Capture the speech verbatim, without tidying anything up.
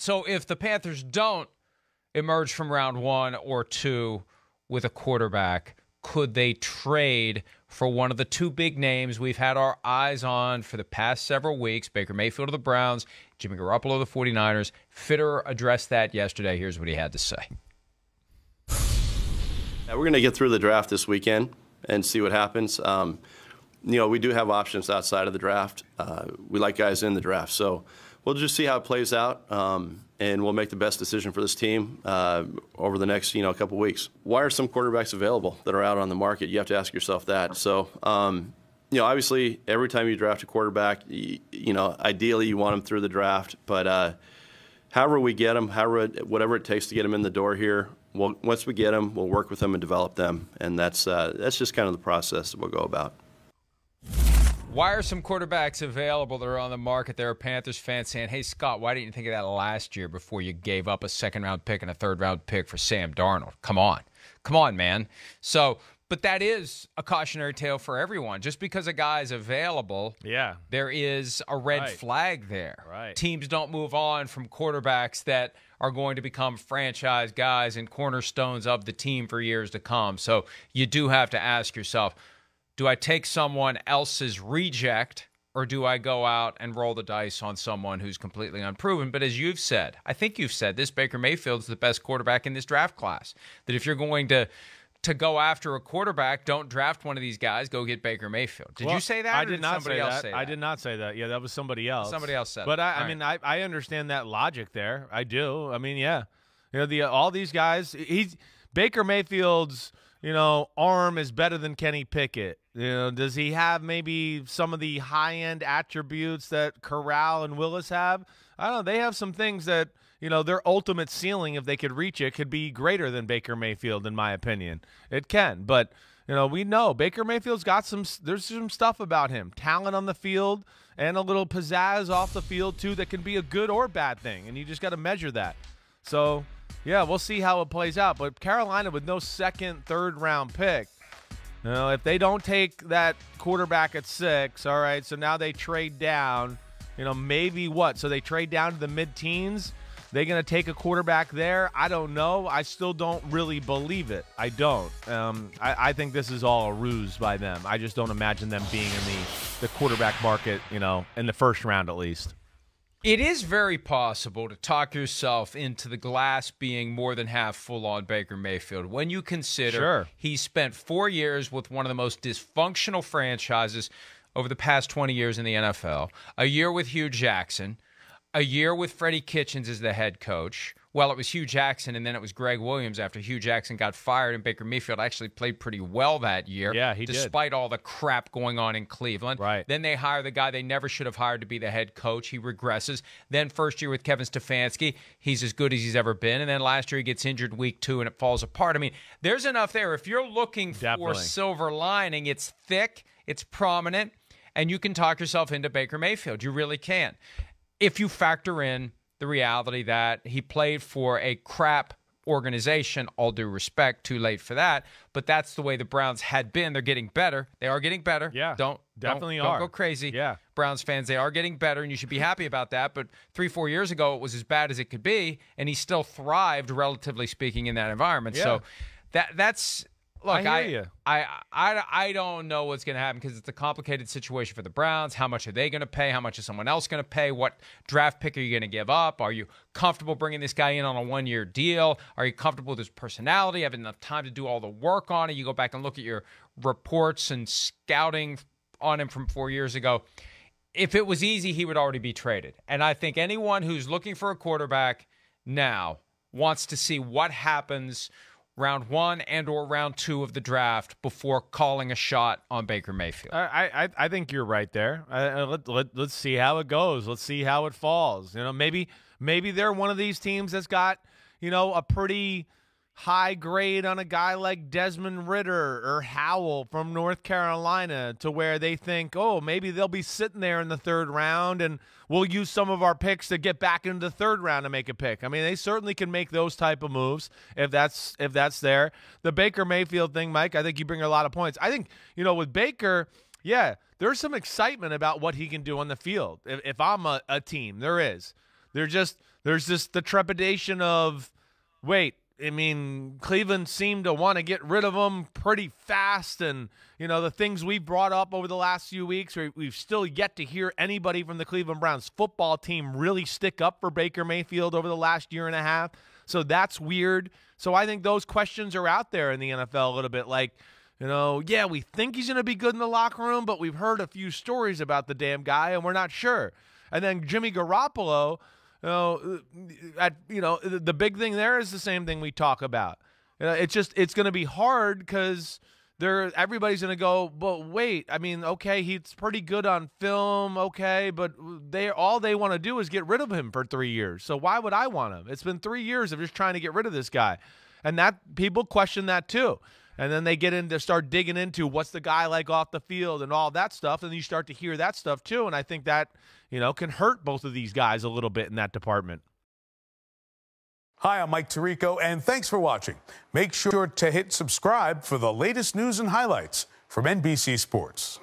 So if the Panthers don't emerge from round one or two with a quarterback, could they trade for one of the two big names we've had our eyes on for the past several weeks? Baker Mayfield of the Browns, Jimmy Garoppolo of the forty-niners. Fitterer addressed that yesterday. Here's what he had to say. We're going to get through the draft this weekend and see what happens. Um, you know, we do have options outside of the draft. Uh, we like guys in the draft. So we'll just see how it plays out, um, and we'll make the best decision for this team uh, over the next, you know, couple weeks. Why are some quarterbacks available that are out on the market? You have to ask yourself that. So, um, you know, obviously every time you draft a quarterback, you, you know, ideally you want them through the draft. But uh, however we get them, however, whatever it takes to get them in the door here, we'll, once we get them, we'll work with them and develop them. And that's, uh, that's just kind of the process that we'll go about. Why are some quarterbacks available that are on the market? There are Panthers fans saying, hey, Scott, why didn't you think of that last year before you gave up a second-round pick and a third-round pick for Sam Darnold? Come on. Come on, man. So, but that is a cautionary tale for everyone. Just because a guy is available, yeah, there is a red right. flag there. Right. Teams don't move on from quarterbacks that are going to become franchise guys and cornerstones of the team for years to come. So you do have to ask yourself, do I take someone else's reject, or do I go out and roll the dice on someone who's completely unproven? But as you've said, I think you've said this, Baker Mayfield's the best quarterback in this draft class. That if you're going to to go after a quarterback, don't draft one of these guys, go get Baker Mayfield. Did well, you say that? I did, did not say that. say that. I did not say that. Yeah, that was somebody else. Somebody else said but it. But, I, I right. mean, I, I understand that logic there. I do. I mean, yeah. You know, the all these guys, he's Baker Mayfield's, you know, arm is better than Kenny Pickett. You know, does he have maybe some of the high-end attributes that Corral and Willis have? I don't know. They have some things that, you know, their ultimate ceiling, if they could reach it, could be greater than Baker Mayfield, in my opinion. It can. But, you know, we know Baker Mayfield's got some – there's some stuff about him, talent on the field and a little pizzazz off the field, too, that can be a good or bad thing, and you just got to measure that. So – yeah, we'll see how it plays out. But Carolina with no second, third-round pick, you know, if they don't take that quarterback at six, all right, so now they trade down, you know, maybe what? So they trade down to the mid-teens. They're going to take a quarterback there? I don't know. I still don't really believe it. I don't. Um, I, I think this is all a ruse by them. I just don't imagine them being in the, the quarterback market, you know, in the first round at least. It is very possible to talk yourself into the glass being more than half full on Baker Mayfield when you consider sure. he spent four years with one of the most dysfunctional franchises over the past twenty years in the N F L, a year with Hugh Jackson, a year with Freddie Kitchens as the head coach. Well, it was Hugh Jackson, and then it was Greg Williams after Hugh Jackson got fired, and Baker Mayfield actually played pretty well that year. Yeah, he despite did. Despite all the crap going on in Cleveland. Right. Then they hire the guy they never should have hired to be the head coach. He regresses. Then first year with Kevin Stefanski, he's as good as he's ever been. And then last year he gets injured week two, and it falls apart. I mean, there's enough there. If you're looking Definitely. for silver lining, it's thick, it's prominent, and you can talk yourself into Baker Mayfield. You really can. If you factor in the reality that he played for a crap organization, all due respect, too late for that, but that's the way the Browns had been. They're getting better. They are getting better. Yeah, don't definitely don't, are. Don't go crazy. Yeah, Browns fans, they are getting better, and you should be happy about that, but three, four years ago, it was as bad as it could be, and he still thrived, relatively speaking, in that environment. Yeah. So that that's... Look, I, I, I, I, I don't know what's going to happen because it's a complicated situation for the Browns. How much are they going to pay? How much is someone else going to pay? What draft pick are you going to give up? Are you comfortable bringing this guy in on a one-year deal? Are you comfortable with his personality? Have enough time to do all the work on it? You go back and look at your reports and scouting on him from four years ago. If it was easy, he would already be traded. And I think anyone who's looking for a quarterback now wants to see what happens round one and or round two of the draft before calling a shot on Baker Mayfield. I I, I think you're right there. I, I, let, let, let's see how it goes. Let's see how it falls. You know, maybe maybe they're one of these teams that's got, you know, a pretty high grade on a guy like Desmond Ridder or Howell from North Carolina to where they think, oh, maybe they'll be sitting there in the third round and we'll use some of our picks to get back into the third round to make a pick. I mean, they certainly can make those type of moves if that's if that's there. The Baker Mayfield thing, Mike, I think you bring a lot of points. I think, you know, with Baker, yeah, there's some excitement about what he can do on the field. If, if I'm a, a team, there is. They're just there's just the trepidation of, wait, I mean, Cleveland seemed to want to get rid of him pretty fast, and, you know, the things we've brought up over the last few weeks, we've still yet to hear anybody from the Cleveland Browns football team really stick up for Baker Mayfield over the last year and a half. So that's weird. So I think those questions are out there in the N F L a little bit, like, you know, yeah, we think he's going to be good in the locker room, but we've heard a few stories about the damn guy, and we're not sure. And then Jimmy Garoppolo, you know, at, you know, the big thing there is the same thing we talk about. You know, it's just it's going to be hard because there everybody's going to go, but wait, I mean, okay, he's pretty good on film, okay, but they all they want to do is get rid of him for three years. So why would I want him? It's been three years of just trying to get rid of this guy, and that people question that too. And then they get in to start digging into what's the guy like off the field and all that stuff. And you start to hear that stuff too. And I think that, you know, can hurt both of these guys a little bit in that department. Hi, I'm Mike Tirico, and thanks for watching. Make sure to hit subscribe for the latest news and highlights from N B C Sports.